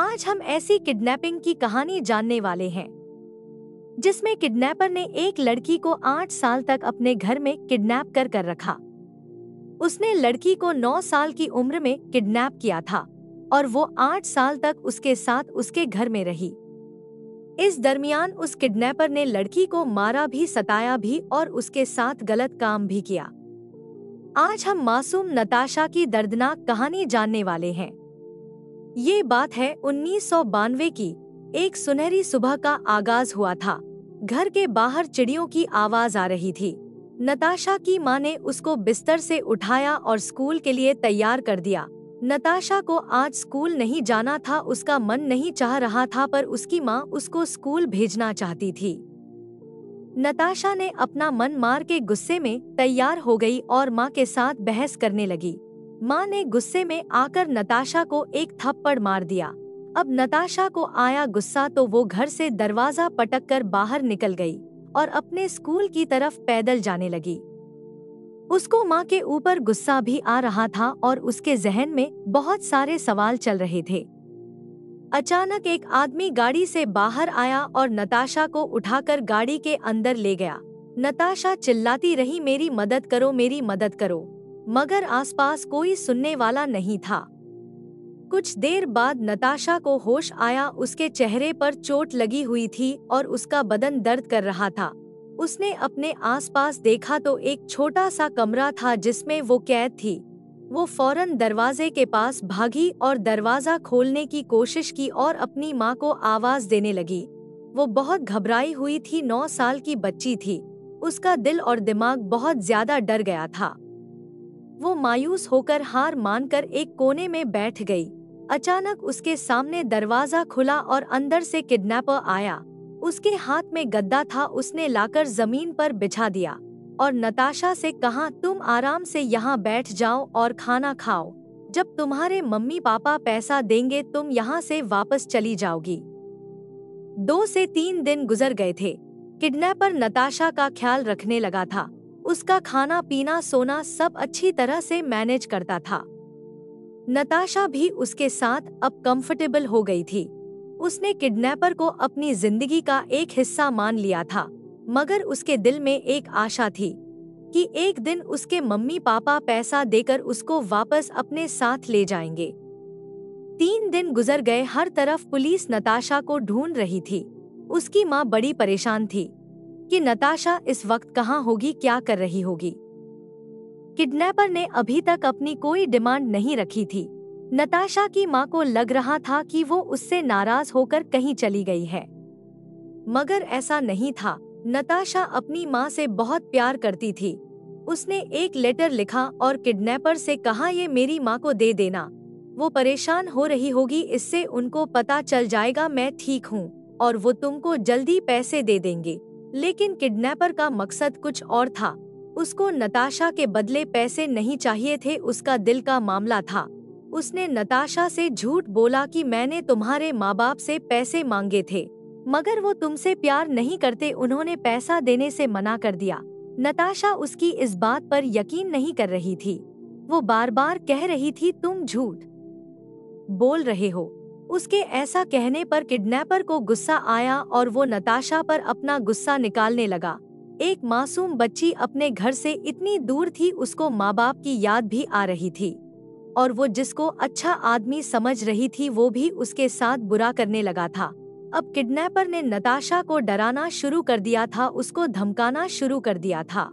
आज हम ऐसी किडनैपिंग की कहानी जानने वाले हैं जिसमें किडनैपर ने एक लड़की को 8 साल तक अपने घर में किडनैप कर रखा। उसने लड़की को 9 साल की उम्र में किडनैप किया था और वो 8 साल तक उसके साथ उसके घर में रही। इस दरमियान उस किडनैपर ने लड़की को मारा भी, सताया भी और उसके साथ गलत काम भी किया। आज हम मासूम नताशा की दर्दनाक कहानी जानने वाले हैं। ये बात है 1992 की। एक सुनहरी सुबह का आगाज हुआ था। घर के बाहर चिड़ियों की आवाज आ रही थी। नताशा की माँ ने उसको बिस्तर से उठाया और स्कूल के लिए तैयार कर दिया। नताशा को आज स्कूल नहीं जाना था, उसका मन नहीं चाह रहा था, पर उसकी माँ उसको स्कूल भेजना चाहती थी। नताशा ने अपना मन मार के गुस्से में तैयार हो गई और माँ के साथ बहस करने लगी। माँ ने गुस्से में आकर नताशा को एक थप्पड़ मार दिया। अब नताशा को आया गुस्सा तो वो घर से दरवाजा पटक कर बाहर निकल गई और अपने स्कूल की तरफ पैदल जाने लगी। उसको माँ के ऊपर गुस्सा भी आ रहा था और उसके जहन में बहुत सारे सवाल चल रहे थे। अचानक एक आदमी गाड़ी से बाहर आया और नताशा को उठाकर गाड़ी के अंदर ले गया। नताशा चिल्लाती रही, मेरी मदद करो, मेरी मदद करो, मगर आसपास कोई सुनने वाला नहीं था। कुछ देर बाद नताशा को होश आया। उसके चेहरे पर चोट लगी हुई थी और उसका बदन दर्द कर रहा था। उसने अपने आसपास देखा तो एक छोटा सा कमरा था जिसमें वो कैद थी। वो फौरन दरवाजे के पास भागी और दरवाजा खोलने की कोशिश की और अपनी माँ को आवाज देने लगी। वो बहुत घबराई हुई थी, 9 साल की बच्ची थी। उसका दिल और दिमाग बहुत ज्यादा डर गया था। वो मायूस होकर, हार मानकर एक कोने में बैठ गई। अचानक उसके सामने दरवाजा खुला और अंदर से किडनैपर आया। उसके हाथ में गद्दा था, उसने लाकर जमीन पर बिछा दिया और नताशा से कहा, तुम आराम से यहाँ बैठ जाओ और खाना खाओ। जब तुम्हारे मम्मी पापा पैसा देंगे तुम यहाँ से वापस चली जाओगी। 2 से 3 दिन गुजर गए थे। किडनैपर नताशा का ख्याल रखने लगा था। उसका खाना पीना, सोना सब अच्छी तरह से मैनेज करता था। नताशा भी उसके साथ अब कंफर्टेबल हो गई थी। उसने किडनैपर को अपनी जिंदगी का एक हिस्सा मान लिया था, मगर उसके दिल में एक आशा थी कि एक दिन उसके मम्मी पापा पैसा देकर उसको वापस अपने साथ ले जाएंगे। 3 दिन गुजर गए। हर तरफ पुलिस नताशा को ढूंढ रही थी। उसकी माँ बड़ी परेशान थी कि नताशा इस वक्त कहाँ होगी, क्या कर रही होगी। किडनैपर ने अभी तक अपनी कोई डिमांड नहीं रखी थी। नताशा की माँ को लग रहा था कि वो उससे नाराज होकर कहीं चली गई है, मगर ऐसा नहीं था। नताशा अपनी माँ से बहुत प्यार करती थी। उसने एक लेटर लिखा और किडनैपर से कहा, ये मेरी माँ को दे देना, वो परेशान हो रही होगी, इससे उनको पता चल जाएगा मैं ठीक हूँ और वो तुमको जल्दी पैसे दे देंगे। लेकिन किडनैपर का मकसद कुछ और था। उसको नताशा के बदले पैसे नहीं चाहिए थे, उसका दिल का मामला था। उसने नताशा से झूठ बोला कि मैंने तुम्हारे माँ बाप से पैसे मांगे थे, मगर वो तुमसे प्यार नहीं करते, उन्होंने पैसा देने से मना कर दिया। नताशा उसकी इस बात पर यकीन नहीं कर रही थी। वो बार बार कह रही थी, तुम झूठ बोल रहे हो। उसके ऐसा कहने पर किडनैपर को गुस्सा आया और वो नताशा पर अपना गुस्सा निकालने लगा। एक मासूम बच्ची अपने घर से इतनी दूर थी, उसको माँ बाप की याद भी आ रही थी और वो जिसको अच्छा आदमी समझ रही थी वो भी उसके साथ बुरा करने लगा था। अब किडनैपर ने नताशा को डराना शुरू कर दिया था, उसको धमकाना शुरू कर दिया था।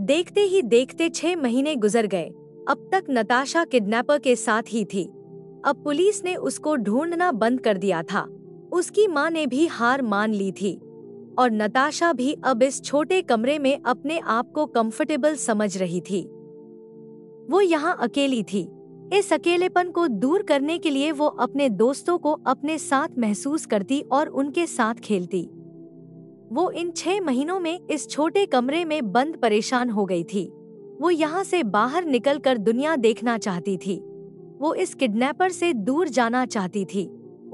देखते ही देखते 6 महीने गुजर गए। अब तक नताशा किडनैपर के साथ ही थी। अब पुलिस ने उसको ढूंढना बंद कर दिया था। उसकी माँ ने भी हार मान ली थी और नताशा भी अब इस छोटे कमरे में अपने आप को कंफर्टेबल समझ रही थी। वो यहाँ अकेली थी। इस अकेलेपन को दूर करने के लिए वो अपने दोस्तों को अपने साथ महसूस करती और उनके साथ खेलती। वो इन 6 महीनों में इस छोटे कमरे में बंद परेशान हो गई थी। वो यहाँ से बाहर निकलकर दुनिया देखना चाहती थी। वो इस किडनैपर से दूर जाना चाहती थी।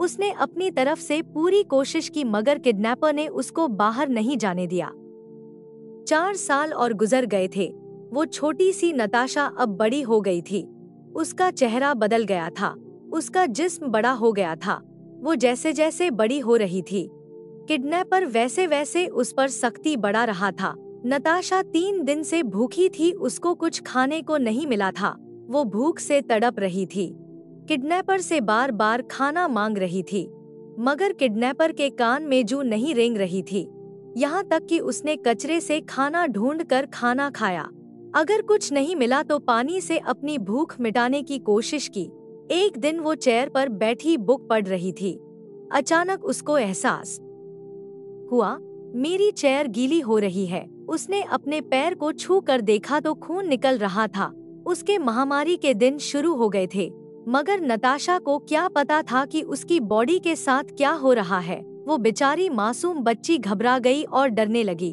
उसने अपनी तरफ से पूरी कोशिश की, मगर किडनैपर ने उसको बाहर नहीं जाने दिया। 4 साल और गुजर गए थे। वो छोटी सी नताशा अब बड़ी हो गई थी। उसका चेहरा बदल गया था। उसका जिस्म बड़ा हो गया था। वो जैसे जैसे बड़ी हो रही थी, किडनैपर वैसे वैसे उस पर सख्ती बढ़ा रहा था। नताशा 3 दिन से भूखी थी, उसको कुछ खाने को नहीं मिला था। वो भूख से तड़प रही थी, किडनैपर से बार बार खाना मांग रही थी, मगर किडनैपर के कान में जू नहीं रेंग रही थी। यहाँ तक कि उसने कचरे से खाना ढूंढकर खाना खाया। अगर कुछ नहीं मिला तो पानी से अपनी भूख मिटाने की कोशिश की। एक दिन वो चेयर पर बैठी बुक पढ़ रही थी। अचानक उसको एहसास हुआ, मेरी चेयर गीली हो रही है। उसने अपने पैर को छू कर देखा तो खून निकल रहा था। उसके महामारी के दिन शुरू हो गए थे, मगर नताशा को क्या पता था कि उसकी बॉडी के साथ क्या हो रहा है। वो बेचारी मासूम बच्ची घबरा गई और डरने लगी।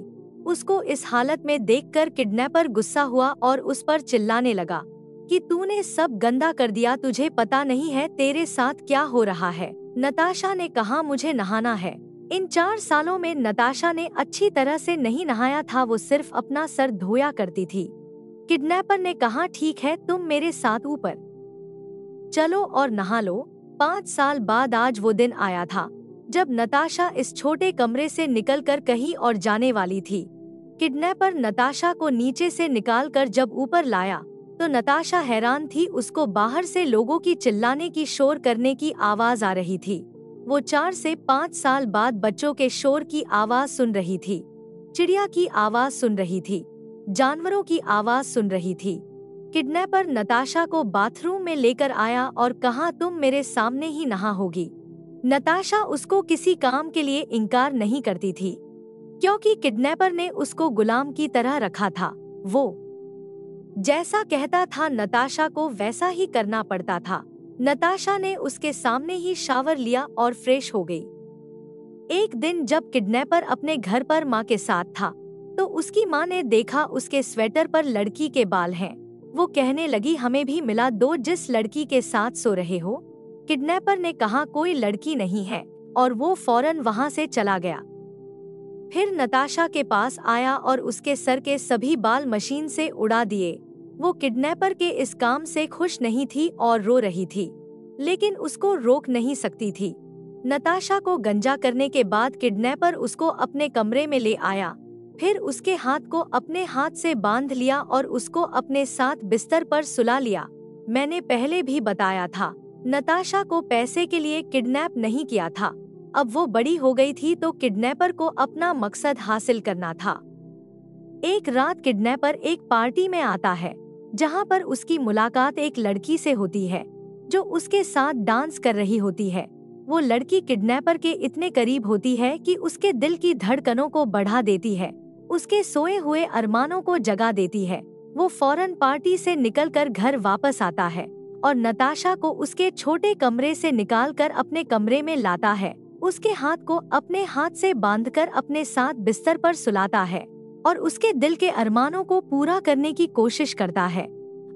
उसको इस हालत में देखकर किडनैपर गुस्सा हुआ और उस पर चिल्लाने लगा कि तूने सब गंदा कर दिया, तुझे पता नहीं है तेरे साथ क्या हो रहा है। नताशा ने कहा, मुझे नहाना है। इन 4 सालों में नताशा ने अच्छी तरह से नहीं नहाया था, वो सिर्फ अपना सर धोया करती थी। किडनैपर ने कहा, ठीक है, तुम मेरे साथ ऊपर चलो और नहा लो। 5 साल बाद आज वो दिन आया था जब नताशा इस छोटे कमरे से निकलकर कहीं और जाने वाली थी। किडनैपर नताशा को नीचे से निकालकर जब ऊपर लाया तो नताशा हैरान थी। उसको बाहर से लोगों की चिल्लाने की, शोर करने की आवाज आ रही थी। वो 4 से 5 साल बाद बच्चों के शोर की आवाज सुन रही थी, चिड़िया की आवाज सुन रही थी, जानवरों की आवाज सुन रही थी। किडनैपर नताशा को बाथरूम में लेकर आया और कहा, तुम मेरे सामने ही नहा होगी। नताशा उसको किसी काम के लिए इनकार नहीं करती थी, क्योंकि किडनैपर ने उसको गुलाम की तरह रखा था। वो जैसा कहता था नताशा को वैसा ही करना पड़ता था। नताशा ने उसके सामने ही शावर लिया और फ्रेश हो गई। एक दिन जब किडनैपर अपने घर पर माँ के साथ था तो उसकी माँ ने देखा उसके स्वेटर पर लड़की के बाल हैं। वो कहने लगी, हमें भी मिला दो जिस लड़की के साथ सो रहे हो। किडनैपर ने कहा, कोई लड़की नहीं है, और वो फौरन वहाँ से चला गया। फिर नताशा के पास आया और उसके सर के सभी बाल मशीन से उड़ा दिए। वो किडनैपर के इस काम से खुश नहीं थी और रो रही थी, लेकिन उसको रोक नहीं सकती थी। नताशा को गंजा करने के बाद किडनैपर उसको अपने कमरे में ले आया, फिर उसके हाथ को अपने हाथ से बांध लिया और उसको अपने साथ बिस्तर पर सुला लिया। मैंने पहले भी बताया था, नताशा को पैसे के लिए किडनैप नहीं किया था। अब वो बड़ी हो गई थी तो किडनैपर को अपना मकसद हासिल करना था। एक रात किडनैपर एक पार्टी में आता है जहाँ पर उसकी मुलाकात एक लड़की से होती है जो उसके साथ डांस कर रही होती है। वो लड़की किडनैपर के इतने करीब होती है कि उसके दिल की धड़कनों को बढ़ा देती है, उसके सोए हुए अरमानों को जगा देती है। वो फौरन पार्टी से निकलकर घर वापस आता है और नताशा को उसके छोटे कमरे से निकालकर अपने कमरे में लाता है, उसके हाथ को अपने हाथ से बांधकर अपने साथ बिस्तर पर सुलाता है और उसके दिल के अरमानों को पूरा करने की कोशिश करता है।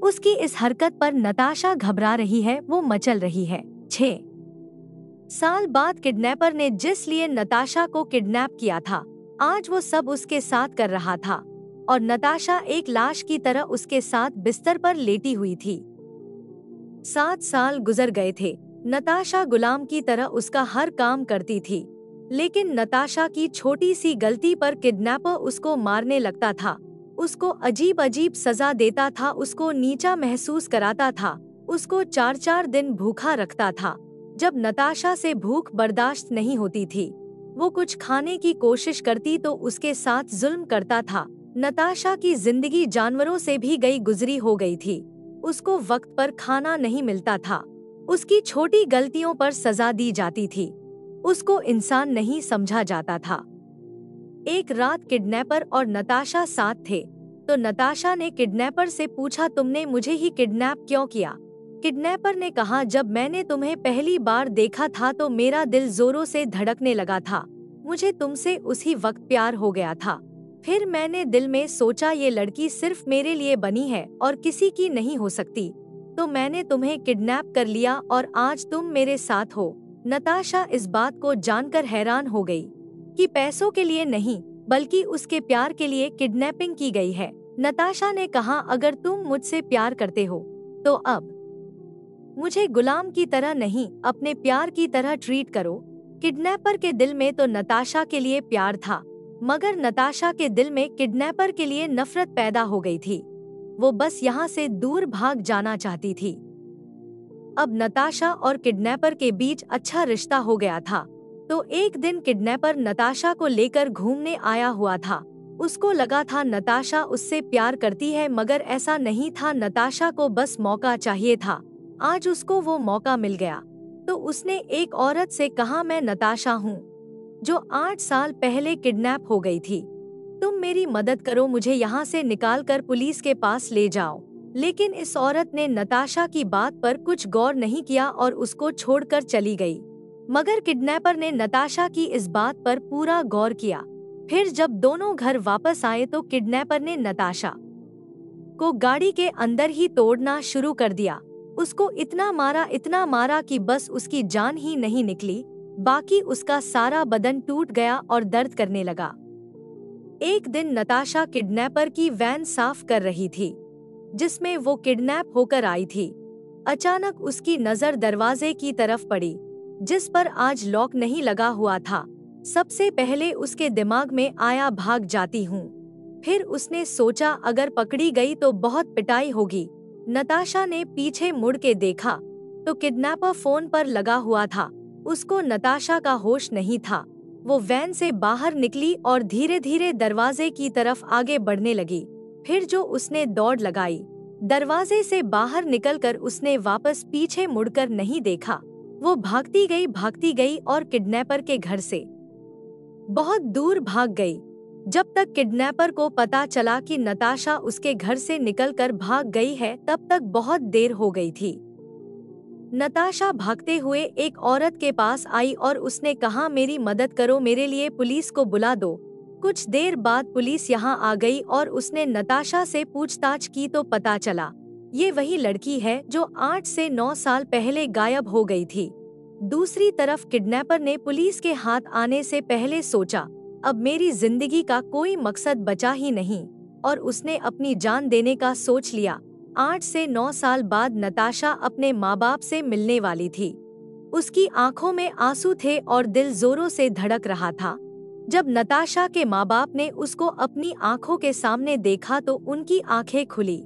उसकी इस हरकत पर नताशा घबरा रही है, वो मचल रही है। 6 साल बाद किडनैपर ने जिस लिए नताशा को किडनैप किया था, आज वो सब उसके साथ कर रहा था और नताशा एक लाश की तरह उसके साथ बिस्तर पर लेटी हुई थी। 7 साल गुजर गए थे। नताशा गुलाम की तरह उसका हर काम करती थी, लेकिन नताशा की छोटी सी गलती पर किडनैपर उसको मारने लगता था, उसको अजीब अजीब सजा देता था, उसको नीचा महसूस कराता था, उसको 4-4 दिन भूखा रखता था। जब नताशा से भूख बर्दाश्त नहीं होती थी, वो कुछ खाने की कोशिश करती तो उसके साथ जुल्म करता था। नताशा की जिंदगी जानवरों से भी गई गुजरी हो गई थी। उसको वक्त पर खाना नहीं मिलता था, उसकी छोटी गलतियों पर सजा दी जाती थी, उसको इंसान नहीं समझा जाता था। एक रात किडनैपर और नताशा साथ थे तो नताशा ने किडनैपर से पूछा, तुमने मुझे ही किडनैप क्यों किया? किडनैपर ने कहा, जब मैंने तुम्हें पहली बार देखा था तो मेरा दिल जोरों से धड़कने लगा था, मुझे तुमसे उसी वक्त प्यार हो गया था। फिर मैंने दिल में सोचा ये लड़की सिर्फ मेरे लिए बनी है और किसी की नहीं हो सकती, तो मैंने तुम्हें किडनैप कर लिया और आज तुम मेरे साथ हो। नताशा इस बात को जानकर हैरान हो गई कि पैसों के लिए नहीं बल्कि उसके प्यार के लिए किडनैपिंग की गई है। नताशा ने कहा, अगर तुम मुझसे प्यार करते हो तो अब मुझे गुलाम की तरह नहीं अपने प्यार की तरह ट्रीट करो। किडनैपर के दिल में तो नताशा के लिए प्यार था, मगर नताशा के दिल में किडनैपर के लिए नफरत पैदा हो गई थी। वो बस यहाँ से दूर भाग जाना चाहती थी। अब नताशा और किडनैपर के बीच अच्छा रिश्ता हो गया था। तो एक दिन किडनैपर नताशा को लेकर घूमने आया हुआ था। उसको लगा था नताशा उससे प्यार करती है, मगर ऐसा नहीं था। नताशा को बस मौका चाहिए था। आज उसको वो मौका मिल गया। तो उसने एक औरत से कहा, मैं नताशा हूँ जो 8 साल पहले किडनैप हो गई थी। तुम मेरी मदद करो, मुझे यहाँ से निकाल कर पुलिस के पास ले जाओ। लेकिन इस औरत ने नताशा की बात पर कुछ गौर नहीं किया और उसको छोड़कर चली गई। मगर किडनैपर ने नताशा की इस बात पर पूरा गौर किया। फिर जब दोनों घर वापस आए तो किडनैपर ने नताशा को गाड़ी के अंदर ही तोड़ना शुरू कर दिया। उसको इतना मारा कि बस उसकी जान ही नहीं निकली, बाकी उसका सारा बदन टूट गया और दर्द करने लगा। एक दिन नताशा किडनैपर की वैन साफ कर रही थी जिसमें वो किडनैप होकर आई थी। अचानक उसकी नज़र दरवाजे की तरफ पड़ी जिस पर आज लॉक नहीं लगा हुआ था। सबसे पहले उसके दिमाग में आया, भाग जाती हूँ। फिर उसने सोचा, अगर पकड़ी गई तो बहुत पिटाई होगी। नताशा ने पीछे मुड़ के देखा तो किडनैपर फोन पर लगा हुआ था। उसको नताशा का होश नहीं था। वो वैन से बाहर निकली और धीरे धीरे दरवाजे की तरफ आगे बढ़ने लगी। फिर जो उसने दौड़ लगाई। दरवाजे से बाहर निकलकर उसने वापस पीछे मुड़कर नहीं देखा। वो भागती गई और किडनैपर के घर से बहुत दूर भाग गई। जब तक किडनैपर को पता चला कि नताशा उसके घर से निकलकर भाग गई है, तब तक बहुत देर हो गई थी। नताशा भागते हुए एक औरत के पास आई और उसने कहा, मेरी मदद करो, मेरे लिए पुलिस को बुला दो। कुछ देर बाद पुलिस यहाँ आ गई और उसने नताशा से पूछताछ की तो पता चला ये वही लड़की है जो 8 से 9 साल पहले गायब हो गई थी। दूसरी तरफ किडनैपर ने पुलिस के हाथ आने से पहले सोचा, अब मेरी जिंदगी का कोई मकसद बचा ही नहीं, और उसने अपनी जान देने का सोच लिया। 8 से 9 साल बाद नताशा अपने माँ बाप से मिलने वाली थी। उसकी आंखों में आंसू थे और दिल जोरों से धड़क रहा था। जब नताशा के माँ बाप ने उसको अपनी आंखों के सामने देखा तो उनकी आंखें खुली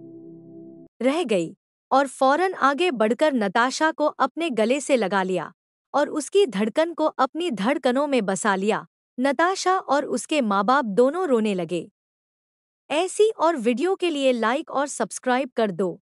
रह गई और फौरन आगे बढ़कर नताशा को अपने गले से लगा लिया और उसकी धड़कन को अपनी धड़कनों में बसा लिया। नताशा और उसके माँ बाप दोनों रोने लगे। ऐसी और वीडियो के लिए लाइक और सब्सक्राइब कर दो।